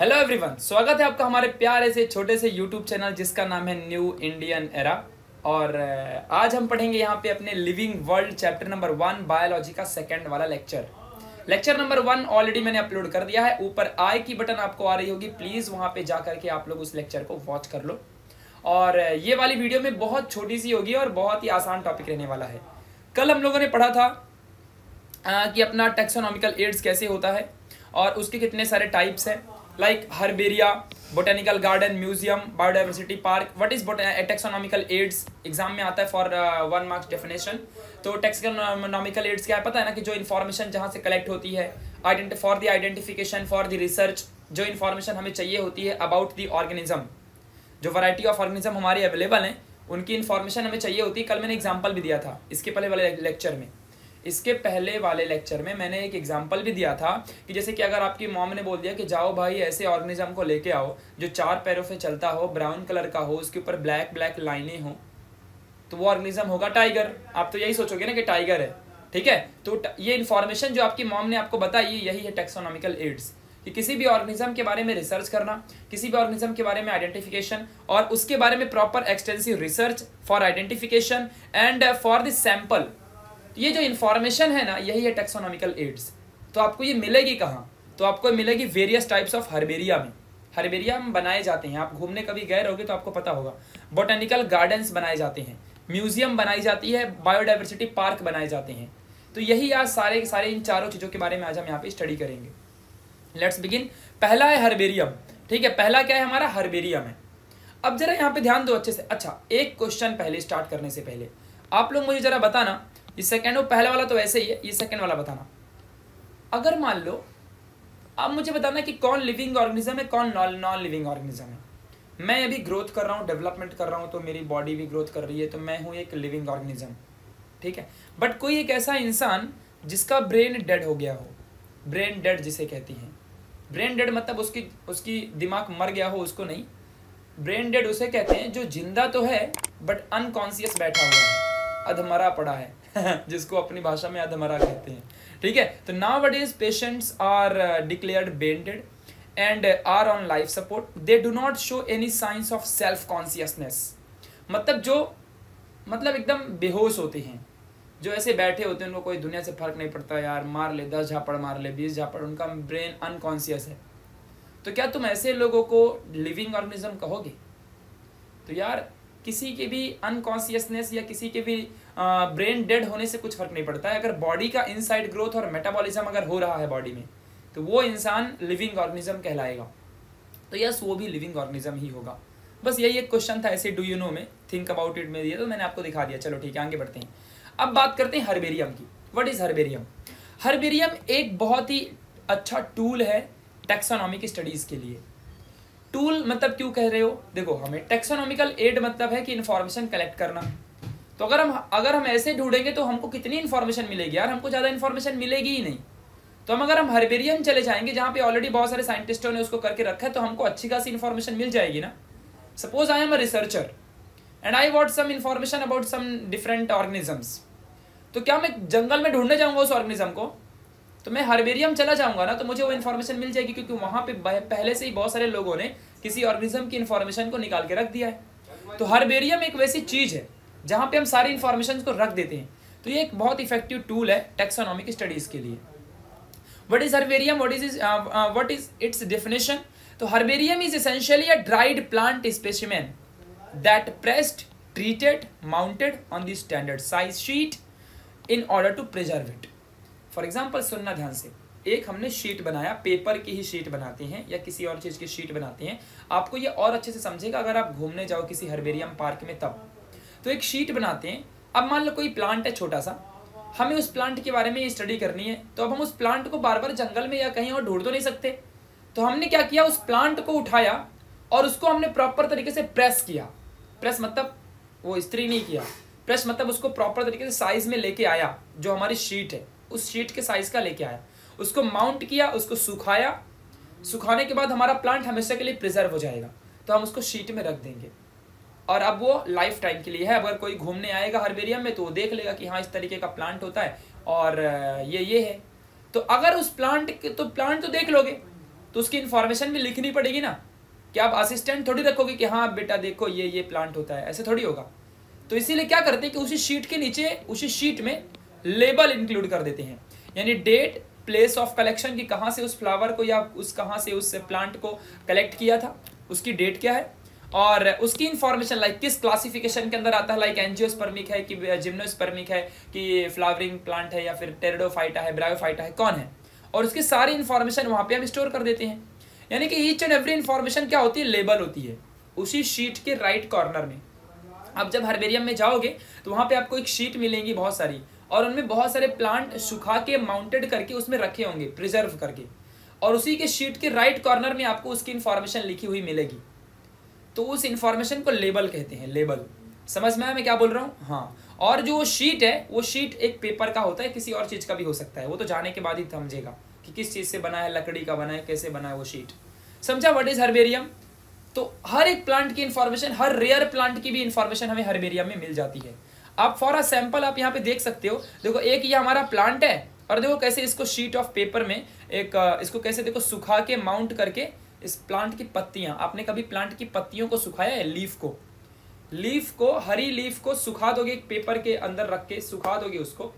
Hello everyone, स्वागत है आपका हमारे प्यारे से छोटे से यूट्यूब चैनल जिसका नाम है न्यू इंडियन एरा। और आज हम पढ़ेंगे यहाँ पे अपने living world chapter number 1 biology का सेकंड वाला लेक्चर नंबर 1। ऑलरेडी मैंने अपलोड कर दिया है, ऊपर आई की बटन आपको आ रही होगी, प्लीज़ वहाँ पे जा करके आप लोग उस लेक्चर को वॉच कर लो। और ये वाली वीडियो में बहुत छोटी सी होगी और बहुत ही आसान टॉपिक रहने वाला है। कल हम लोगों ने पढ़ा था कि अपना टेक्सोनॉमिकल एड्स कैसे होता है और उसके कितने सारे टाइप्स हैं, like herbaria, botanical garden, museum, biodiversity park. What is taxonomical aids exam में आता है फॉर 1 मार्क्स डेफिनेशन। तो टेक्सोनॉमिकल एड्स क्या है पता है ना, कि जो इन्फॉर्मेशन जहाँ से कलेक्ट होती है for the identification, for the research, जो इन्फॉर्मेशन हमें चाहिए होती है अबाउट द ऑर्गेनिज्म, जो वैरायटी ऑफ ऑर्गेनिज्म हमारी अवेलेबल हैं उनकी इन्फॉर्मेशन हमें चाहिए होती है। कल मैंने एग्जाम्पल भी दिया था इसके पहले वाले लेक्चर में। इसके पहले वाले लेक्चर में मैंने एक एग्जाम्पल भी दिया था कि जैसे कि अगर आपकी मॉम ने बोल दिया कि जाओ भाई ऐसे ऑर्गेनिज्म को लेके आओ जो 4 पैरों पे चलता हो, ब्राउन कलर का हो, उसके ऊपर ब्लैक लाइनें हो, तो वो ऑर्गेनिज्म होगा टाइगर। आप तो यही सोचोगे ना कि टाइगर है, ठीक है। तो ये इन्फॉर्मेशन जो आपकी मॉम ने आपको बताई यही है टेक्सोनॉमिकल एड्स, कि किसी भी ऑर्गेनिज्म के बारे में रिसर्च करना, किसी भी ऑर्गेनिज्म के बारे में आइडेंटिफिकेशन और उसके बारे में proper extensive research for identification and for the sample. ये जो इन्फॉर्मेशन है ना यही है टेक्सोनॉमिकल एड्स। तो आपको ये मिलेगी कहाँ, तो आपको मिलेगी वेरियस टाइप्स ऑफ हरबेरिया में। हरबेरिया में बनाए जाते हैं, आप घूमने कभी गए रहोगे तो आपको पता होगा। बोटेनिकल गार्डन्स बनाए जाते हैं, म्यूजियम बनाई जाती है, बायोडाइवर्सिटी पार्क बनाए जाते हैं। तो यही आज सारे इन चारों चीज़ों के बारे में आज हम यहाँ पे स्टडी करेंगे। Let's begin. पहला है हरबेरियम, ठीक है। पहला क्या है हमारा, हरबेरियम है। अब जरा यहाँ पे ध्यान दो अच्छे से। अच्छा, एक क्वेश्चन पहले स्टार्ट करने से पहले आप लोग मुझे जरा बताना, ये सेकेंड वो पहला वाला तो वैसे ही है, ये सेकेंड वाला बताना। अगर मान लो आप मुझे बताना कि कौन लिविंग ऑर्गेनिज्म है कौन नॉन लिविंग ऑर्गेनिज्म है। मैं अभी ग्रोथ कर रहा हूँ, डेवलपमेंट कर रहा हूँ, तो मेरी बॉडी भी ग्रोथ कर रही है, तो मैं हूँ एक लिविंग ऑर्गेनिज्म, ठीक है। बट कोई एक ऐसा इंसान जिसका ब्रेन डेड हो गया हो, ब्रेन डेड जिसे कहती हैं, ब्रेन डेड मतलब उसकी दिमाग मर गया हो, उसको नहीं, ब्रेन डेड उसे कहते हैं जो जिंदा तो है बट अनकॉन्सियस बैठा हुआ है, अधमरा पड़ा है जिसको अपनी भाषा में अधमरा कहते हैं, ठीक है। तो now what is patients are declared bended and are on life support, they do not show any science of self consciousness. मतलब एकदम बेहोश होते हैं, जो ऐसे बैठे होते हैं उनको कोई दुनिया से फर्क नहीं पड़ता, यार मार ले 10 झापड़ मार ले 20 झापड़, उनका ब्रेन अनकॉन्सियस है। तो क्या तुम ऐसे लोगों को लिविंग ऑर्गेनिज्म कहोगे? तो यार किसी के भी अनकॉन्सियसनेस या किसी के भी ब्रेन डेड होने से कुछ फर्क नहीं पड़ता है। अगर बॉडी का इनसाइड ग्रोथ और मेटाबॉलिज्म अगर हो रहा है बॉडी में तो वो इंसान लिविंग ऑर्गेनिज्म कहलाएगा। तो यस, वो भी लिविंग ऑर्गेनिज्म ही होगा। बस यही एक क्वेश्चन था ऐसे, डू यू नो में, थिंक अबाउट इट में दिया, तो मैंने आपको दिखा दिया। चलो ठीक है, आगे बढ़ते हैं। अब बात करते हैं हरबेरियम की। What is herbarium? हरबेरियम एक बहुत ही अच्छा टूल है टैक्सोनॉमिक स्टडीज़ के लिए। टूल मतलब क्यों कह रहे हो, देखो हमें टेक्सोनॉमिकल एड मतलब है कि इन्फॉर्मेशन कलेक्ट करना। तो अगर हम ऐसे ढूंढेंगे तो हमको कितनी इन्फॉर्मेशन मिलेगी यार, हमको ज़्यादा इन्फॉर्मेशन मिलेगी ही नहीं। तो अगर हम हरबेरियम चले जाएंगे जहाँ पे ऑलरेडी बहुत सारे साइंटिस्टों ने उसको करके रखा है तो हमको अच्छी खासी इन्फॉर्मेशन मिल जाएगी ना। Suppose I am a researcher and I want some information about some different organisms, तो क्या मैं जंगल में ढूंढने जाऊँगा उस ऑर्गेनिज्म को? तो मैं हरबेरियम चला जाऊंगा ना, तो मुझे वो इन्फॉर्मेशन मिल जाएगी, क्योंकि वहाँ पे पहले से ही बहुत सारे लोगों ने किसी ऑर्गेनिज्म की इन्फॉर्मेशन को निकाल के रख दिया है। तो हरबेरियम एक वैसी चीज़ है जहाँ पे हम सारी इन्फॉर्मेशन को रख देते हैं। तो ये एक बहुत इफेक्टिव टूल है टैक्सोनॉमिक स्टडीज़ के लिए। What is herbarium, what is its definition? तो herbarium is essentially a dried plant specimen that pressed, treated, mounted on the standard size sheet in order to preserve it. For example सुनना ध्यान से, एक हमने sheet बनाया, paper की ही sheet बनाते हैं या किसी और चीज़ की शीट बनाते हैं। आपको ये और अच्छे से समझेगा अगर आप घूमने जाओ किसी हरबेरियम पार्क में, तब तो एक शीट बनाते हैं। अब मान लो कोई प्लांट है छोटा सा, हमें उस प्लांट के बारे में स्टडी करनी है, तो अब हम उस प्लांट को बार बार जंगल में या कहीं और ढूंढ तो नहीं सकते। तो हमने क्या किया, उस प्लांट को उठाया और उसको हमने प्रॉपर तरीके से प्रेस किया। प्रेस मतलब वो इस्त्री नहीं किया, प्रेस मतलब उसको प्रॉपर तरीके से साइज़ में लेके आया, जो हमारी शीट है उस शीट के साइज का लेके आया, उसको माउंट किया, उसको सुखाया। सुखाने के बाद हमारा प्लांट हमेशा के लिए प्रिजर्व हो जाएगा, तो हम उसको शीट में रख देंगे और अब वो लाइफ टाइम के लिए है। अगर कोई घूमने आएगा हरबेरियम में तो वो देख लेगा कि हाँ इस तरीके का प्लांट होता है और ये है। तो अगर उस प्लांट तो देख लोगे, तो उसकी इन्फॉर्मेशन भी लिखनी पड़ेगी ना, कि आप असिस्टेंट थोड़ी रखोगे कि हाँ बेटा देखो ये प्लांट होता है, ऐसे थोड़ी होगा। तो इसीलिए क्या करते हैं कि उसी शीट के नीचे उसी शीट में लेबल इंक्लूड कर देते हैं, यानी डेट प्लेस ऑफ कलेक्शन की कहाँ से उस फ्लावर को या उस कहाँ से उस प्लांट को कलेक्ट किया था, उसकी डेट क्या है, और उसकी इन्फॉर्मेशन लाइक किस क्लासिफिकेशन के अंदर आता है, लाइक एनजियोस्पर्मिक है कि जिम्नोस्पर्मिक है कि फ्लावरिंग प्लांट है या फिर टेरिडोफाइटा है, ब्रायोफाइटा है, कौन है, और उसकी सारी इन्फॉर्मेशन वहाँ पे हम स्टोर कर देते हैं। यानी कि ईच एंड एवरी इन्फॉर्मेशन क्या होती है, लेबल होती है उसी शीट के राइट कॉर्नर में। आप जब हरबेरियम में जाओगे तो वहाँ पे आपको एक शीट मिलेंगी बहुत सारी, और उनमें बहुत सारे प्लांट सुखा के माउंटेड करके उसमें रखे होंगे प्रिजर्व करके, और उसी के शीट के राइट कॉर्नर में आपको उसकी इन्फॉर्मेशन लिखी हुई मिलेगी। तो उस इन्फॉर्मेशन को लेबल कहते हैं, लेबल। समझ में आया मैं क्या बोल रहा हूँ? हाँ। और जो शीट है वो शीट एक पेपर का होता है, किसी और चीज़ का भी हो सकता है, वो तो जाने के बाद ही समझेगा कि किस चीज़ से बना है, लकड़ी का बना है, कैसे बना है वो शीट। समझा व्हाट इज हरबेरियम? तो हर एक प्लांट की इन्फॉर्मेशन, हर रेयर प्लांट की भी इन्फॉर्मेशन हमें हरबेरियम में मिल जाती है। आप फॉर अ सैंपल आप यहाँ पे देख सकते हो, देखो एक ये हमारा प्लांट है, और देखो कैसे इसको शीट ऑफ पेपर में एक इसको कैसे देखो सुखा के माउंट करके, इस प्लांट की पत्तियाँ, आपने कभी प्लांट की पत्तियों को सुखाया है? लीफ को हरी लीफ को सुखा दोगे एक पेपर के अंदर रख के, सुखा दोगे उसको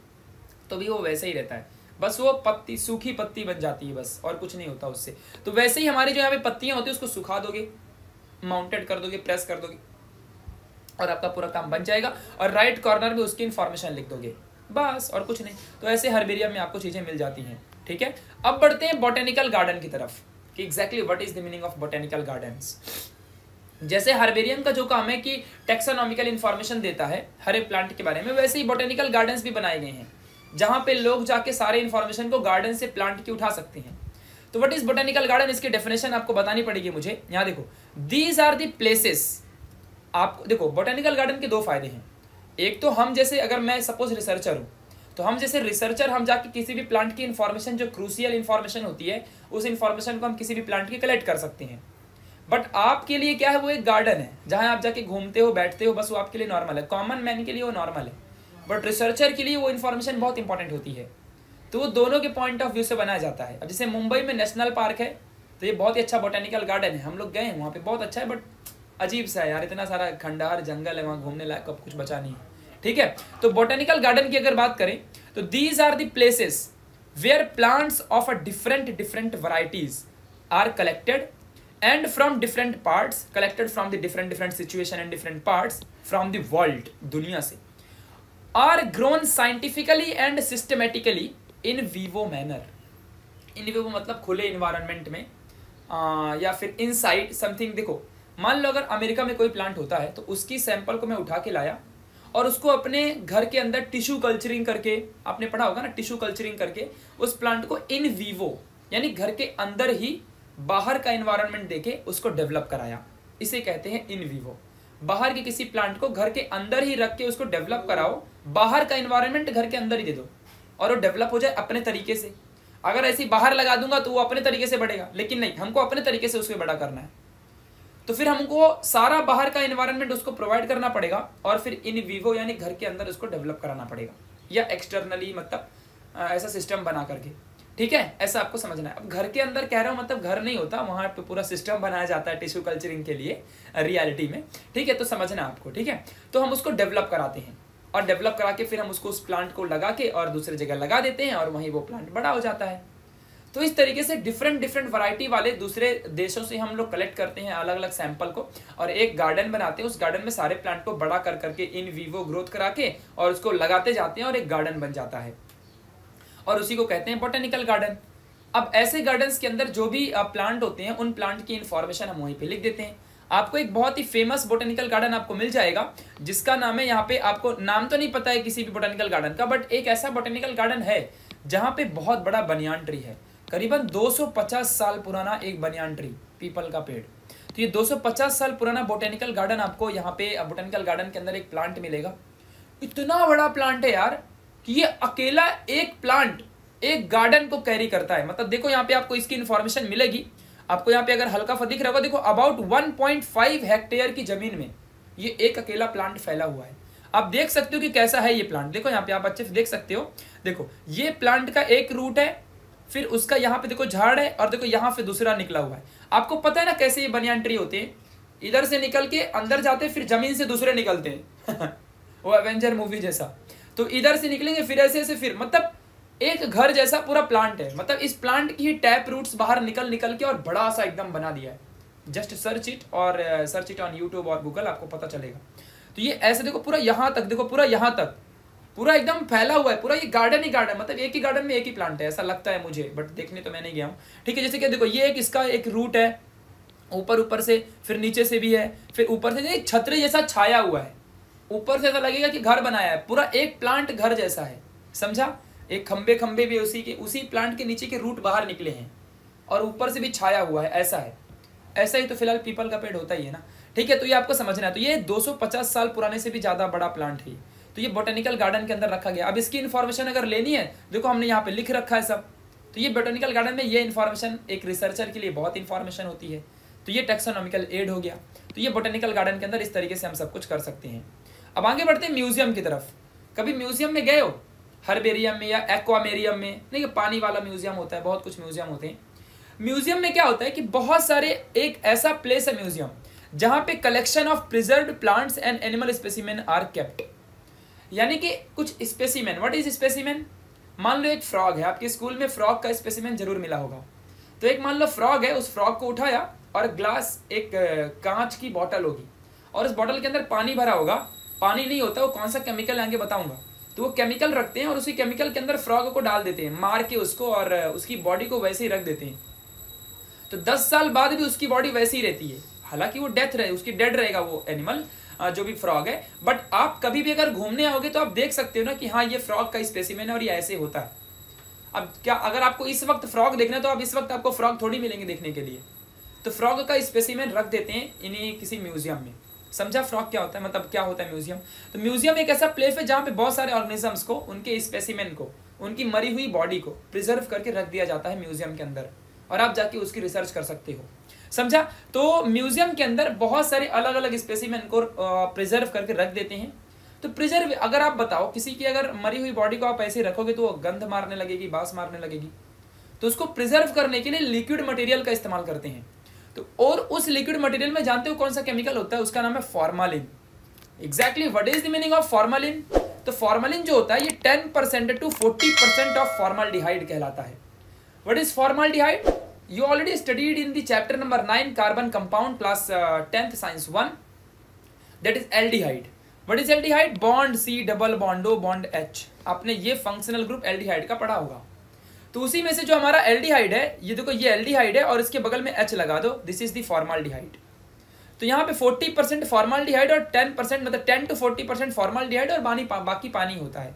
तो भी वो वैसे ही रहता है, बस वो पत्ती सूखी पत्ती बन जाती है बस, और कुछ नहीं होता उससे। तो वैसे ही हमारी जो यहाँ पे पत्तियाँ होती है उसको सुखा दोगे, माउंटेड कर दोगे, प्रेस कर दोगे, और आपका पूरा काम बन जाएगा, और राइट कॉर्नर में उसकी इन्फॉर्मेशन लिख दोगे बस, और कुछ नहीं। तो ऐसे हरबेरियम में आपको चीज़ें मिल जाती हैं, ठीक है। अब बढ़ते हैं बॉटेनिकल गार्डन की तरफ कि exactly what is the meaning of botanical gardens. जैसे हरबेरियम का जो काम है कि टेक्सोनॉमिकल इन्फॉर्मेशन देता है हर एक प्लांट के बारे में, वैसे ही बॉटेनिकल गार्डन्स भी बनाए गए हैं जहाँ पे लोग जाके सारे इन्फॉर्मेशन को गार्डन से प्लांट की उठा सकते हैं। तो व्हाट इज बॉटेनिकल गार्डन, इसकी डेफिनेशन आपको बतानी पड़ेगी मुझे। यहाँ देखो, दीज आर द प्लेसेस। आपको देखो बॉटेनिकल गार्डन के दो फायदे हैं। एक तो हम जैसे, अगर मैं सपोज रिसर्चर हूँ, तो हम जैसे रिसर्चर हम जाके किसी भी प्लांट की इन्फॉर्मेशन जो क्रूशियल इन्फॉर्मेशन होती है उस इन्फॉर्मेशन को हम किसी भी प्लांट की कलेक्ट कर सकते हैं। बट आपके लिए क्या है, वो एक गार्डन है जहाँ आप जाके घूमते हो बैठते हो, बस वो आपके लिए नॉर्मल है, कॉमन मैन के लिए वो नॉर्मल है, बट रिसर्चर के लिए वो इन्फॉर्मेशन बहुत इंपॉर्टेंट होती है। तो वो दोनों के पॉइंट ऑफ व्यू से बनाया जाता है। अब जैसे मुंबई में नेशनल पार्क है, तो ये बहुत ही अच्छा बॉटेनिकल गार्डन है, हम लोग गए हैं वहाँ पे, बहुत अच्छा है, बट अजीब सा है यार, इतना सारा खंडहर जंगल है, वहाँ घूमने लायक अब कुछ बचा नहीं है, ठीक है। तो बॉटेनिकल गार्डन की अगर बात करें तो these are the places where plants of a different varieties are collected and from different parts, collected from the different situation and different parts from the world, दुनिया से, are grown scientifically and systematically in vivo manner। in vivo मतलब खुले environment में या फिर inside something। देखो मान लो अगर अमेरिका में कोई प्लांट होता है, तो उसकी सैंपल को मैं उठा के लाया और उसको अपने घर के अंदर टिश्यू कल्चरिंग करके, आपने पढ़ा होगा ना टिश्यू कल्चरिंग करके, उस प्लांट को इन विवो यानी घर के अंदर ही बाहर का एनवायरनमेंट देके उसको डेवलप कराया, इसे कहते हैं इन विवो। बाहर के किसी प्लांट को घर के अंदर ही रख के उसको डेवलप कराओ, बाहर का एनवायरनमेंट घर के अंदर ही दे दो और वो डेवलप हो जाए अपने तरीके से। अगर ऐसे बाहर लगा दूंगा तो वो अपने तरीके से बढ़ेगा, लेकिन नहीं, हमको अपने तरीके से उसको बड़ा करना है, तो फिर हमको सारा बाहर का एनवायरनमेंट उसको प्रोवाइड करना पड़ेगा और फिर इन विवो यानी घर के अंदर उसको डेवलप कराना पड़ेगा, या एक्सटर्नली मतलब ऐसा सिस्टम बना करके, ठीक है, ऐसा आपको समझना है। अब घर के अंदर कह रहा हूँ मतलब घर नहीं होता, वहाँ पे पूरा सिस्टम बनाया जाता है टिश्यू कल्चरिंग के लिए रियलिटी में, ठीक है, तो समझना आपको, ठीक है। तो हम उसको डेवलप कराते हैं और डेवलप करा के फिर हम उसको उस प्लांट को लगा के और दूसरी जगह लगा देते हैं और वहीं वो प्लांट बड़ा हो जाता है। तो इस तरीके से डिफरेंट वैरायटी वाले दूसरे देशों से हम लोग कलेक्ट करते हैं अलग अलग सैंपल को और एक गार्डन बनाते हैं। उस गार्डन में सारे प्लांट को बड़ा कर करके इन विवो ग्रोथ करा के और उसको लगाते जाते हैं और एक गार्डन बन जाता है और उसी को कहते हैं बॉटेनिकल गार्डन। अब ऐसे गार्डन्स के अंदर जो भी प्लांट होते हैं उन प्लांट की इन्फॉर्मेशन हम वहीं पे लिख देते हैं। आपको एक बहुत ही फेमस बॉटेनिकल गार्डन आपको मिल जाएगा जिसका नाम है, यहाँ पे आपको नाम तो नहीं पता है किसी भी बॉटेनिकल गार्डन का, बट एक ऐसा बॉटेनिकल गार्डन है जहाँ पे बहुत बड़ा बनियान ट्री है, करीबन 250 साल पुराना एक बनियान ट्री, पीपल का पेड़। तो ये 250 साल पुराना बॉटेनिकल गार्डन, आपको यहाँ पे बॉटेनिकल गार्डन के अंदर एक प्लांट मिलेगा। इतना बड़ा प्लांट है यार कि ये अकेला एक प्लांट एक गार्डन को कैरी करता है। मतलब देखो यहाँ पे आपको इसकी इन्फॉर्मेशन मिलेगी, आपको यहाँ पे अगर हल्का सा दिख रहा होगा, देखो अबाउट 1.5 हेक्टेयर की जमीन में ये एक अकेला प्लांट फैला हुआ है। आप देख सकते हो कि कैसा है ये प्लांट, देखो यहाँ पे आप अच्छे से देख सकते हो। देखो ये प्लांट का एक रूट है, फिर उसका यहाँ पे देखो झाड़ है और देखो यहाँ पे दूसरा निकला हुआ है। आपको पता है ना कैसे ये बनियान ट्री होते हैं, इधर से निकल के अंदर जाते फिर जमीन से दूसरे निकलते हैं वो एवेंजर मूवी जैसा। तो इधर से निकलेंगे फिर ऐसे ऐसे, फिर मतलब एक घर जैसा पूरा प्लांट है। मतलब इस प्लांट की टैप रूट्स बाहर निकल निकल के और बड़ा सा एकदम बना दिया है। Just search it on YouTube और गूगल, आपको पता चलेगा। तो ये ऐसे देखो पूरा यहाँ तक, देखो पूरा यहाँ तक पूरा एकदम फैला हुआ है। पूरा ये गार्डन ही गार्डन, मतलब एक ही गार्डन में एक ही प्लांट है ऐसा लगता है मुझे, बट देखने तो मैं नहीं गया हूँ। ठीक है, जैसे कि देखो ये एक इसका एक रूट है, ऊपर से फिर नीचे से भी है, फिर ऊपर से छतरी जैसा छाया हुआ है। ऊपर से ऐसा लगेगा कि घर बनाया है, पूरा एक प्लांट घर जैसा है, समझा। एक खम्बे भी उसी प्लांट के नीचे के रूट बाहर निकले हैं और ऊपर से भी छाया हुआ है, ऐसा है। ऐसा ही तो फिलहाल पीपल का पेड़ होता ही है ना। ठीक है, तो ये आपको समझना है। तो ये 250 साल पुराने से भी ज़्यादा बड़ा प्लांट है। तो ये बोटेनिकल गार्डन के अंदर रखा गया। अब इसकी इन्फॉर्मेशन अगर लेनी है, देखो हमने यहाँ पे लिख रखा है सब। तो ये बोटेनिकल गार्डन में ये इन्फॉर्मेशन एक रिसर्चर के लिए बहुत इन्फॉर्मेशन होती है। तो ये टेक्सोनॉमिकल एड हो गया। तो ये बोटेनिकल गार्डन के अंदर इस तरीके से हम सब कुछ कर सकते हैं। अब आगे बढ़ते हैं म्यूजियम की तरफ। कभी म्यूजियम में गए हो? हरबेरियम में या एक्वामेरियम में, नहीं पानी वाला म्यूजियम होता है, बहुत कुछ म्यूजियम होते हैं। म्यूजियम में क्या होता है कि बहुत सारे, एक ऐसा प्लेस है म्यूजियम जहाँ पे collection of preserved plants and animal specimen are kept. यानी कि कुछ स्पेसिमेन, व्हाट इज स्पेसिमेन? मान लो एक फ्रॉग है, आपके स्कूल में फ्रॉग का स्पेसिमेन जरूर मिला होगा। तो एक मान लो फ्रॉग है, उस फ्रॉग को उठाया और ग्लास, एक कांच की बॉटल होगी और उस बॉटल के अंदर पानी भरा होगा। पानी नहीं होता, वो कौन सा केमिकल है आगे बताऊंगा। तो वो केमिकल रखते हैं और उसी केमिकल के अंदर फ्रॉग को डाल देते हैं, मार के उसको, और उसकी बॉडी को वैसे ही रख देते हैं। तो 10 साल बाद भी उसकी बॉडी वैसी ही रहती है। हालांकि वो डेड रहेगा वो एनिमल, जो भी फ्रॉग है। बट आप कभी भी अगर घूमने आओगे तो आप देख सकते हो ना कि हाँ ये फ्रॉग का स्पेसिमेन है और ये ऐसे होता है। अब क्या अगर आपको इस वक्त फ्रॉग देखना है तो आप इस वक्त आपको फ्रॉग थोड़ी मिलेंगे देखने के लिए। तो फ्रॉग का स्पेसिमेन रख देते हैं इन्हीं किसी म्यूजियम में, समझा। फ्रॉग क्या होता है, मतलब क्या होता है म्यूजियम। तो म्यूजियम एक ऐसा प्लेस है जहाँ पे बहुत सारे ऑर्गेनिजम्स को, उनके स्पेसिमेन को, उनकी मरी हुई बॉडी को प्रिजर्व करके रख दिया जाता है म्यूजियम के अंदर, और आप जाके उसकी रिसर्च कर सकते हो, समझा। तो म्यूजियम के अंदर बहुत सारे अलग अलग स्पेसिमेन को प्रिजर्व करके रख देते हैं। तो प्रिजर्व, अगर आप बताओ किसी की अगर मरी हुई बॉडी को आप ऐसे रखोगे तो वो गंध मारने लगेगी, बांस मारने लगेगी। तो उसको प्रिजर्व करने के लिए लिक्विड मटेरियल का इस्तेमाल करते हैं। तो और उस लिक्विड मटेरियल में जानते हो कौन सा केमिकल होता है? उसका नाम है formalin. Exactly what is the meaning of formalin? तो फॉर्मालिन जो होता है ये 10% to 40% ऑफ फॉर्मल्डिहाइड कहलाता है। What is formaldehyde? You already studied in the chapter number 9 carbon compound class 10th science 1, that is aldehyde. What is aldehyde? Bond C double बॉन्डो bond H. आपने ये functional group aldehyde का पढ़ा होगा। तो उसी में से जो हमारा एल्डिहाइड है, ये देखो ये एल्डिहाइड है और इसके बगल में एच लगा दो, दिस इज दी फॉर्मल्डिहाइड। तो यहाँ पे 40% फॉर्मल्डिहाइड और 10% मतलब 10 to 40% फॉर्मल्डिहाइड और बाकी पानी होता है,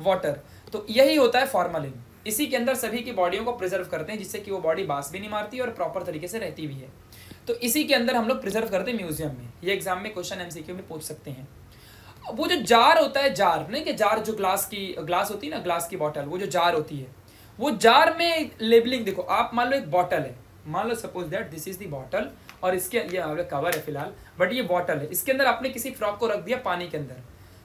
वाटर। तो यही होता है फॉर्मलिन। इसी के अंदर सभी की बॉडियों को प्रिजर्व करते हैं जिससे कि वो बॉडी बांस भी नहीं मारती और प्रॉपर तरीके से रहती भी है। तो इसी के अंदर हम लोग प्रिजर्व करते हैं म्यूजियम में। ये एग्जाम में क्वेश्चन MCQ में पूछ सकते हैं। वो जो जार होता है, जार नहीं कि जार जो ग्लास होती है ना, ग्लास की बॉटल, वो जो जार होती है, वो जार में लेबलिंग देखो। आप मान लो एक बॉटल है, मान लो suppose that this is the bottle और इसके ये कवर है फिलहाल, बट ये बॉटल है, इसके अंदर आपने किसी फ्रॉग को रख दिया पानी के अंदर।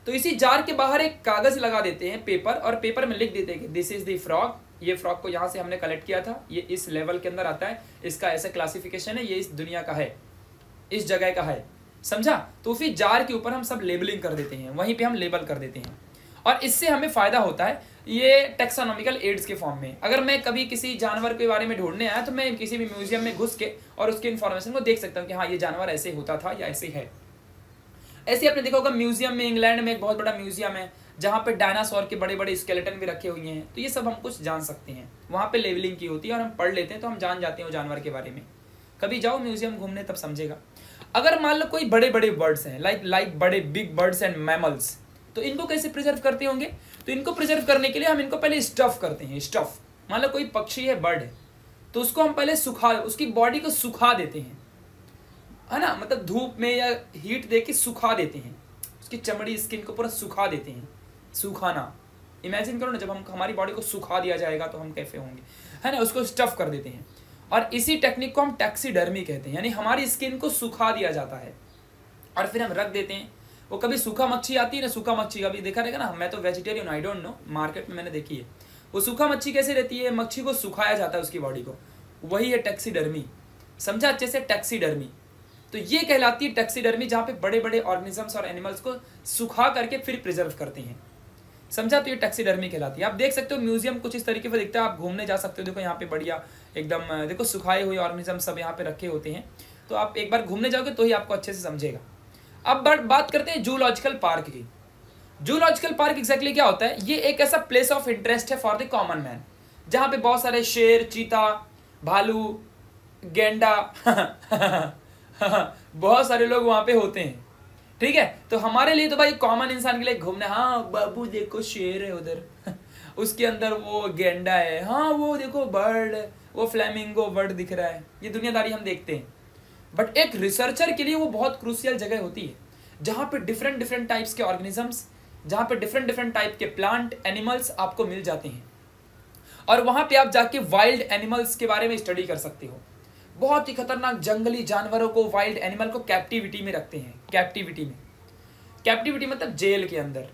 तो इसी जार के बाहर एक कागज लगा देते हैं, पेपर, और पेपर में लिख देते हैं कि दिस इज दी फ्रॉग, ये फ्रॉग को यहाँ से हमने कलेक्ट किया था, ये इस लेवल के अंदर आता है, इसका ऐसा क्लासिफिकेशन है, ये इस दुनिया का है, इस जगह का है, समझा। तो उसी जार के ऊपर हम सब लेबलिंग कर देते हैं, वहीं पर हम लेबल कर देते हैं। और इससे हमें फ़ायदा होता है ये टेक्सोनॉमिकल एड्स के फॉर्म में। अगर मैं कभी किसी जानवर के बारे में ढूंढने आया तो मैं किसी भी म्यूजियम में घुस के और उसकी इन्फॉर्मेशन को देख सकता हूँ कि हाँ ये जानवर ऐसे होता था या ऐसे है। ऐसे आपने देखा होगा म्यूजियम में, इंग्लैंड में एक बहुत बड़ा म्यूजियम है जहाँ पे डायनासोर के बड़े बड़े स्केलेटन भी रखे हुए हैं। तो ये सब हम कुछ जान सकते हैं, वहाँ पर लेवलिंग की होती है और हम पढ़ लेते हैं तो हम जान जाते हैं उस जानवर के बारे में। कभी जाओ म्यूजियम घूमने तब समझेगा। अगर मान लो कोई बड़े बड़े बर्ड्स हैं, लाइक बड़े बिग बर्ड्स एंड मैमल्स, तो इनको कैसे प्रिजर्व करते होंगे? तो इनको प्रिजर्व करने के लिए हम इनको पहले स्टफ करते हैं। स्टफ मान लो कोई पक्षी है, बर्ड है, तो उसको हम पहले उसकी बॉडी को सुखा देते हैं, है ना, मतलब धूप में या हीट दे के सुखा देते हैं, उसकी चमड़ी, स्किन को पूरा सुखा देते हैं। सुखाना इमेजिन करो ना, जब हम हमारी बॉडी को सुखा दिया जाएगा तो हम कैसे होंगे, है ना। उसको स्टफ कर देते हैं और इसी टेक्निक को हम टैक्सीडर्मी कहते हैं, यानी हमारी स्किन को सुखा दिया जाता है और फिर हम रख देते हैं। वो कभी सूखा मच्छी आती है ना, सूखा मच्छी कभी देखा रहेगा ना, मैं तो vegetarian, I don't know, market में मैंने देखी है। वो सूखा मच्छी कैसे रहती है, मच्छी को सुखाया जाता है उसकी बॉडी को, वही है टैक्सीडर्मी, समझा अच्छे से, टैक्सीडर्मी। तो ये कहलाती है टैक्सीडर्मी, जहाँ पे बड़े बड़े ऑर्गेनिजम्स और एनिमल्स को सुखा करके फिर प्रिजर्व करते हैं, समझा। तो ये टैक्सीडर्मी कहलाती है। आप देख सकते हो म्यूजियम कुछ इस तरीके से दिखता है, आप घूमने जा सकते हो। देखो यहाँ पे बढ़िया एकदम, देखो सुखाए हुए ऑर्गेनिज्म सब यहाँ पे रखे होते हैं, तो आप एक बार घूमने जाओगे तो ही आपको अच्छे से समझेगा। अब बात करते हैं जूलॉजिकल पार्क की। जूलॉजिकल पार्क एग्जैक्टली क्या होता है? ये एक ऐसा प्लेस ऑफ इंटरेस्ट है फॉर द कॉमन मैन, जहाँ पे बहुत सारे शेर, चीता, भालू, गेंडा बहुत सारे लोग वहाँ पे होते हैं, ठीक है। तो हमारे लिए तो भाई कॉमन इंसान के लिए घूमना, हाँ बाबू देखो शेर है उधर उसके अंदर वो गेंडा है, हाँ वो देखो बर्ड, वो फ्लैमिंगो बर्ड दिख रहा है, ये दुनियादारी हम देखते हैं। बट एक रिसर्चर के लिए वो बहुत क्रूशियल जगह होती है, जहाँ पे डिफरेंट डिफरेंट टाइप्स के ऑर्गेनिजम्स, जहाँ पे डिफरेंट डिफरेंट टाइप के प्लांट, एनिमल्स आपको मिल जाते हैं, और वहाँ पे आप जाके वाइल्ड एनिमल्स के बारे में स्टडी कर सकते हो। बहुत ही खतरनाक जंगली जानवरों को, वाइल्ड एनिमल को कैप्टिविटी में रखते हैं, कैप्टिविटी में, कैप्टिविटी मतलब जेल के अंदर।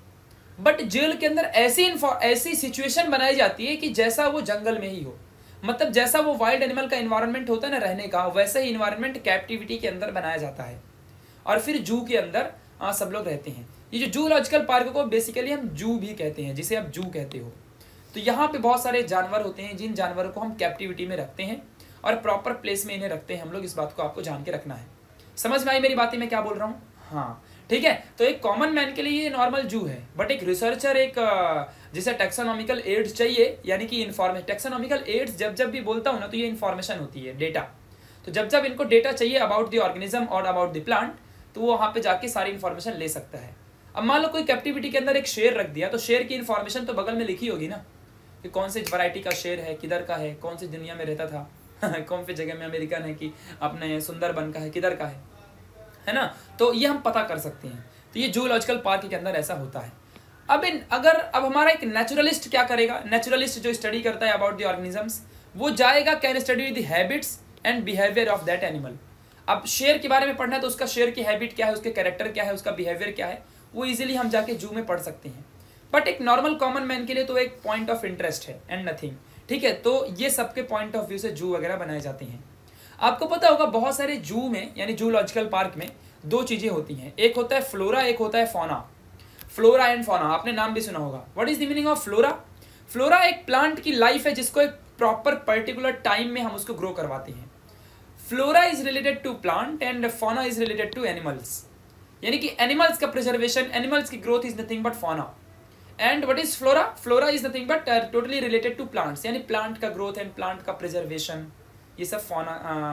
बट जेल के अंदर ऐसी सिचुएशन बनाई जाती है कि जैसा वो जंगल में ही हो, मतलब जैसा वो वाइल्ड एनिमल का इन्वायरमेंट होता है ना रहने का, वैसा ही इन्वायरमेंट कैप्टिविटी के अंदर बनाया जाता है, और फिर जू के अंदर सब लोग रहते हैं। ये जो जूलॉजिकल पार्क को बेसिकली हम जू भी कहते हैं, जिसे आप जू कहते हो। तो यहाँ पे बहुत सारे जानवर होते हैं, जिन जानवरों को हम कैप्टिविटी में रखते हैं और प्रॉपर प्लेस में इन्हें रखते हैं हम लोग। इस बात को आपको जान के रखना है। समझ में आई मेरी बातें, मैं क्या बोल रहा हूँ? हाँ ठीक है। तो एक कॉमन मैन के लिए ये नॉर्मल जू है, बट एक रिसर्चर, एक जिसे टेक्सोनॉमिकल एड्स चाहिए, यानी कि इन्फॉर्मेशन, टेक्सोनॉमिकल एड्स जब भी बोलता हूँ ना, तो ये इन्फॉर्मेशन होती है, डेटा। तो जब इनको डेटा चाहिए अबाउट द ऑर्गेनिज्म और अबाउट द प्लांट, तो वो वहाँ पे जाके सारी इन्फॉर्मेशन ले सकता है। अब मान लो कोई कैप्टिविटी के अंदर एक शेर रख दिया, तो शेर की इन्फॉर्मेशन तो बगल में लिखी होगी ना, कि कौन से वैरायटी का शेर है, किधर का है, कौन सी दुनिया में रहता था कौन सी जगह में अमेरिकन है कि अपने सुंदरबन का है, किधर का है ना। तो ये हम पता कर सकते हैं। तो ये जूलॉजिकल पार्क के अंदर ऐसा होता है। अब हमारा एक नेचुरलिस्ट क्या करेगा? नेचुरलिस्ट जो स्टडी करता है अबाउट द ऑर्गेनिजम्स, वो जाएगा, can study the habits and behaviour of that animal. अब शेर के बारे में पढ़ना है तो उसका शेर की हैबिट क्या है, उसके कैरेक्टर क्या है, उसका बिहेवियर क्या है, वो इजीली हम जाके जू में पढ़ सकते हैं। बट एक नॉर्मल कॉमन मैन के लिए तो एक पॉइंट ऑफ इंटरेस्ट है एंड नथिंग, ठीक है। तो ये सबके पॉइंट ऑफ व्यू से जू वगैरह बनाए जाते हैं। आपको पता होगा बहुत सारे जू में, यानी जूलॉजिकल पार्क में, दो चीज़ें होती हैं, एक होता है फ्लोरा, एक होता है फौना। फ्लोरा एंड फौना आपने नाम भी सुना होगा। What is the meaning of flora? Flora एक प्लांट की लाइफ है जिसको एक प्रॉपर पर्टिकुलर टाइम में हम उसको ग्रो करवाते हैं। Flora is related to plant and fauna is related to animals, यानी कि एनिमल्स का प्रिजर्वेशन, एनिमल्स की growth is nothing but fauna. And what is flora? Flora is nothing but totally related to plants, यानी plant का growth and plant का preservation, ये सब fauna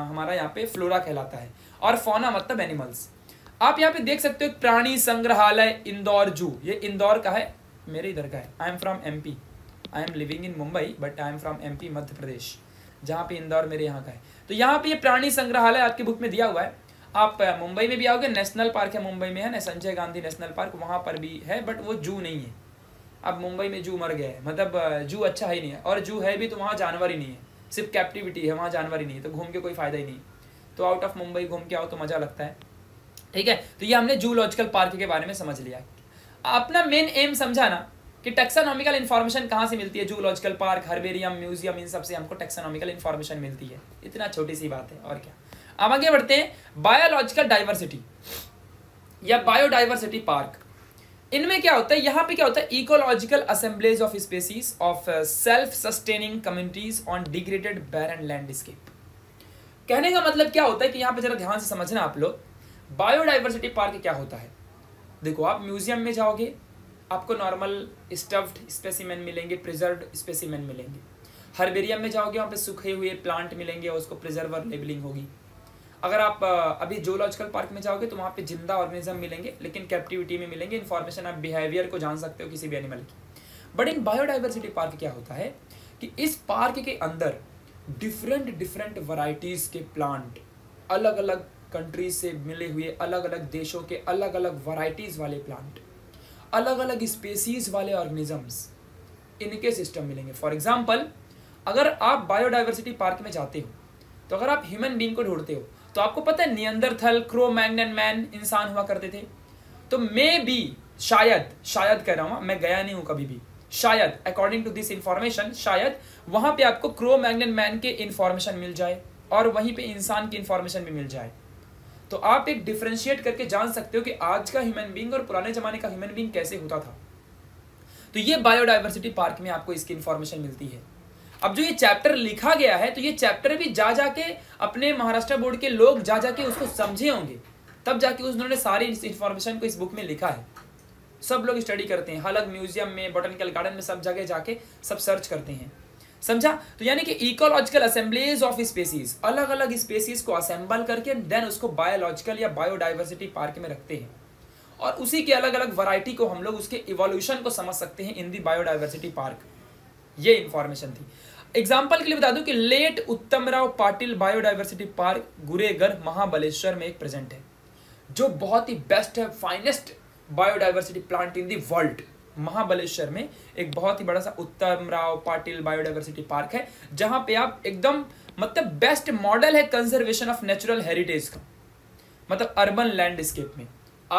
हमारा यहाँ पे फ्लोरा कहलाता है। और फौना मतलब एनिमल्स। आप यहाँ पे देख सकते हो प्राणी संग्रहालय इंदौर जू, ये इंदौर का है, मेरे इधर का है। I am from MP, I am living in Mumbai but I am from MP Madhya Pradesh, जहाँ पे इंदौर मेरे यहाँ का है। तो यहाँ पे ये प्राणी संग्रहालय आपकी बुक में दिया हुआ है। आप मुंबई में भी आओगे, नेशनल पार्क है मुंबई में, है ना, संजय गांधी नेशनल पार्क, वहाँ पर भी है बट वो जू नहीं है। अब मुंबई में जू मर गया है, मतलब जू अच्छा ही नहीं है, और जू है भी तो वहाँ जानवर ही नहीं है, सिर्फ कैप्टिविटी है, वहाँ जानवर ही नहीं है, तो घूम के कोई फ़ायदा ही नहीं। तो आउट ऑफ मुंबई घूम के आओ तो मज़ा लगता है, ठीक है। तो ये हमने जूलॉजिकल पार्क के बारे में समझ लिया। अपना मेन एम समझाना कि टैक्सोनॉमिकल इन्फॉर्मेशन कहाँ से मिलती है। जूलॉजिकल पार्क, हरबेरियम, म्यूजियम, इन सब से हमको टैक्सोनॉमिकल इन्फॉर्मेशन मिलती है। इतना छोटी सी बात है, और क्या। अब आगे बढ़ते हैं। बायोलॉजिकल डाइवर्सिटी या बायोडाइवर्सिटी पार्क, इनमें क्या होता है? यहाँ पे क्या होता है? Ecological assemblage of species of self sustaining communities on degraded barren landscape. कहने का मतलब क्या होता है कि यहाँ पे जरा ध्यान से समझना आप लोग, बायोडाइवर्सिटी पार्क क्या होता है। देखो आप म्यूजियम में जाओगे, आपको नॉर्मल स्टफ्ड स्पेसिमेन मिलेंगे, प्रिजर्व्ड स्पेसिमेन मिलेंगे। हरबेरियम में जाओगे, वहाँ पे सूखे हुए प्लांट मिलेंगे और उसको प्रिजर्वर लेबलिंग होगी। अगर आप अभी जूलॉजिकल पार्क में जाओगे तो वहाँ पे जिंदा ऑर्गेनिज्म मिलेंगे, लेकिन कैप्टिविटी में मिलेंगे। इन्फॉर्मेशन आप बिहेवियर को जान सकते हो किसी भी एनिमल की। बट इन बायोडाइवर्सिटी पार्क क्या होता है कि इस पार्क के अंदर डिफरेंट डिफरेंट वैरायटीज़ के प्लांट, अलग अलग कंट्रीज से मिले हुए, अलग अलग देशों के अलग अलग वैरायटीज़ वाले प्लांट, अलग अलग स्पेसीज़ वाले ऑर्गेनिजम्स, इनके सिस्टम मिलेंगे। फॉर एग्जाम्पल अगर आप बायोडाइवर्सिटी पार्क में जाते हो तो अगर आप ह्यूमन बीइंग को ढूंढते हो तो आपको पता है नियंडरथल, क्रो-मैग्नन मैन इंसान हुआ करते थे। तो मैं भी शायद कह रहा हूँ, मैं गया नहीं हूँ कभी भी, शायद अकॉर्डिंग टू दिस इंफॉर्मेशन शायद वहां पे आपको क्रो मैगनन मैन के इंफॉर्मेशन मिल जाए और वहीं पे इंसान की इंफॉर्मेशन भी मिल जाए, तो आप एक डिफ्रेंशिएट करके जान सकते हो कि आज का ह्यूमन बींग और पुराने जमाने का ह्यूमन बींग कैसे होता था। तो ये बायोडाइवर्सिटी पार्क में आपको इसकी इंफॉर्मेशन मिलती है। अब जो ये चैप्टर लिखा गया है तो ये चैप्टर भी जा जाके अपने महाराष्ट्र बोर्ड के लोग जा जाके उसको समझे होंगे, तब जाके उन्होंने सारी इंफॉर्मेशन को इस बुक में लिखा है। सब लोग स्टडी करते हैं, अलग म्यूजियम में, बोटेनिकल गार्डन में, सब जगह जाके सब सर्च करते हैं, समझा। तो यानी कि इकोलॉजिकल असेंबलीज ऑफ स्पेसीज, अलग अलग स्पेसीज को असेंबल करके देन उसको बायोलॉजिकल या बायोडाइवर्सिटी पार्क में रखते हैं और उसी के अलग अलग वैरायटी को हम लोग उसके इवोल्यूशन को समझ सकते हैं इन दी बायोडाइवर्सिटी पार्क। ये इंफॉर्मेशन थी। एग्जाम्पल के लिए बता दूं कि late Uttamrao Patil biodiversity park Gureghar Mahabaleshwar में एक प्रेजेंट है, जो बहुत ही बेस्ट है, finest biodiversity plant in the world. Mahabaleshwar में एक बहुत ही बड़ा सा उत्तमराव पाटिल बायोडाइवर्सिटी पार्क है, जहां पे आप एकदम मतलब बेस्ट मॉडल है कंजर्वेशन ऑफ नेचुरल हेरिटेज का, मतलब अर्बन लैंडस्केप में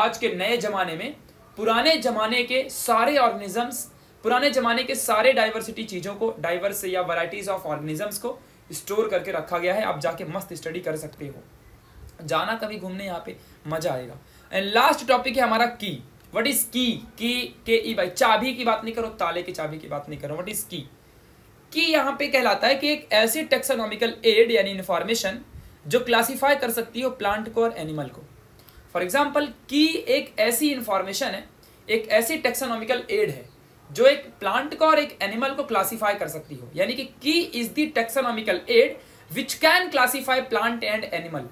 आज के नए जमाने में पुराने जमाने के सारे ऑर्गेनिजम्स, पुराने जमाने के सारे डाइवर्सिटी चीज़ों को, डाइवर्स या वैराइटीज ऑफ ऑर्गेनिजम्स को स्टोर करके रखा गया है। आप जाके मस्त स्टडी कर सकते हो, जाना कभी घूमने, यहाँ पे मजा आएगा। एंड लास्ट टॉपिक है हमारा की। व्हाट इज की? की के ई बाई, चाबी की बात नहीं करो, ताले की चाबी की बात नहीं करो, व्हाट इज की? की यहाँ पे कहलाता है कि एक ऐसी टेक्सोनॉमिकल एड यानी इन्फॉर्मेशन जो क्लासीफाई कर सकती हो प्लांट को और एनिमल को। फॉर एग्जाम्पल की एक ऐसी इन्फॉर्मेशन है, एक ऐसी टेक्सोनॉमिकल एड है जो एक प्लांट को और एक एनिमल को क्लासीफाई कर सकती हो, यानी कि key is the taxonomical aid which can classify plant and animal.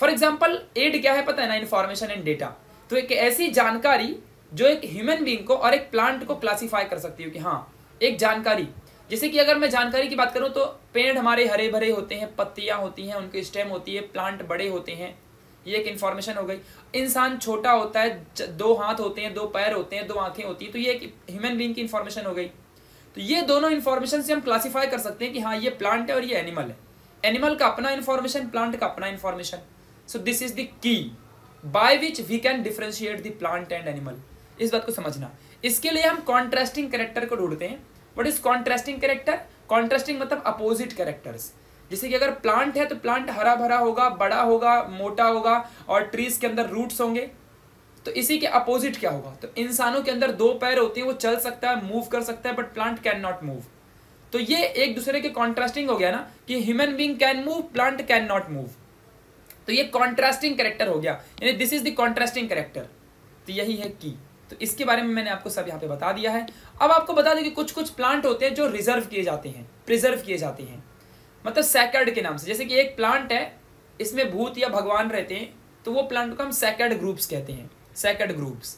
For example aid क्या है पता है ना, इन्फॉर्मेशन एंड डेटा। तो एक ऐसी जानकारी जो एक ह्यूमन बीइंग को और एक प्लांट को क्लासीफाई कर सकती हो कि हाँ एक जानकारी, जैसे कि अगर मैं जानकारी की बात करूँ तो पेड़ हमारे हरे भरे होते हैं, पत्तियाँ होती हैं, उनकी स्टेम होती है, प्लांट बड़े होते हैं, ये एक इन्फॉर्मेशन हो गई। इंसान छोटा होता है, 2 हाथ होते हैं, 2 पैर होते हैं, 2 आँखें होती हैं, तो ये एक ह्यूमन बीइंग की इन्फॉर्मेशन हो गई। तो ये दोनों इन्फॉर्मेशन से हम क्लासीफाई कर सकते हैं कि हाँ ये प्लांट है और ये एनिमल है, एनिमल का अपना इन्फॉर्मेशन, प्लांट का अपना information. So this is the key by which we can differentiate the plant and animal. इस बात को समझना। इसके लिए हम कॉन्ट्रास्टिंग कैरेक्टर को ढूंढते हैं। What is contrasting character? Contrasting मतलब अपोजिट कैरेक्टर्स। जैसे कि अगर प्लांट है तो प्लांट हरा भरा होगा, बड़ा होगा, मोटा होगा और ट्रीज के अंदर रूट्स होंगे, तो इसी के अपोजिट क्या होगा? तो इंसानों के अंदर 2 पैर होते हैं, वो चल सकता है, मूव कर सकता है, but plant can not move. तो ये एक दूसरे के कॉन्ट्रास्टिंग हो गया ना, कि human being can move, plant can not move. तो ये कॉन्ट्रास्टिंग कैरेक्टर हो गया, यानी this is the contrasting character. तो यही है की। तो इसके बारे में मैंने आपको सब यहाँ पे बता दिया है। अब आपको बता दें कि कुछ कुछ प्लांट होते हैं जो रिजर्व किए जाते हैं, प्रिजर्व किए जाते हैं, मतलब सैकर्ड के नाम से। जैसे कि एक प्लांट है, इसमें भूत या भगवान रहते हैं, तो वो प्लांट को हम सैकर्ड ग्रुप्स कहते हैं, सैकर्ड ग्रुप्स।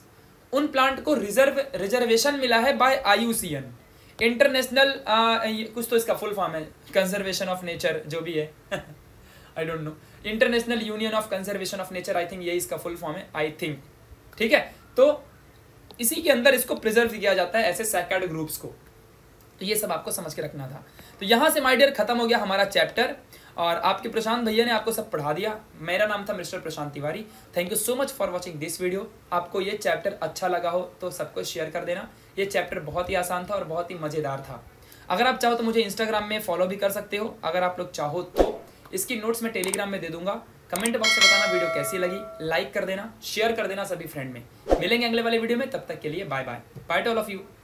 उन प्लांट को रिजर्वेशन मिला है बाय IUCN, इंटरनेशनल कुछ तो इसका फुल फॉर्म है, कंजर्वेशन ऑफ नेचर जो भी है I don't know, international union of conservation of nature, I think यही इसका फुल फॉर्म है, आई थिंक, ठीक है। तो इसी के अंदर इसको प्रिजर्व किया जाता है, ऐसे सैकर्ड ग्रुप्स को। तो ये सब आपको समझ के रखना था। तो यहाँ से माय डियर खत्म हो गया हमारा चैप्टर, और आपके प्रशांत भैया ने आपको सब पढ़ा दिया। मेरा नाम था mister Prashant Tiwari. Thank you so much for watching this video. आपको ये चैप्टर अच्छा लगा हो तो सबको शेयर कर देना। ये चैप्टर बहुत ही आसान था और बहुत ही मज़ेदार था। अगर आप चाहो तो मुझे इंस्टाग्राम में फॉलो भी कर सकते हो, अगर आप लोग चाहो तो। इसकी नोट्स मैं टेलीग्राम में दे दूंगा। कमेंट बॉक्स में बताना वीडियो कैसी लगी, लाइक कर देना, शेयर कर देना सभी फ्रेंड में। मिलेंगे अगले वाले वीडियो में, तब तक के लिए bye bye, bye to all of you.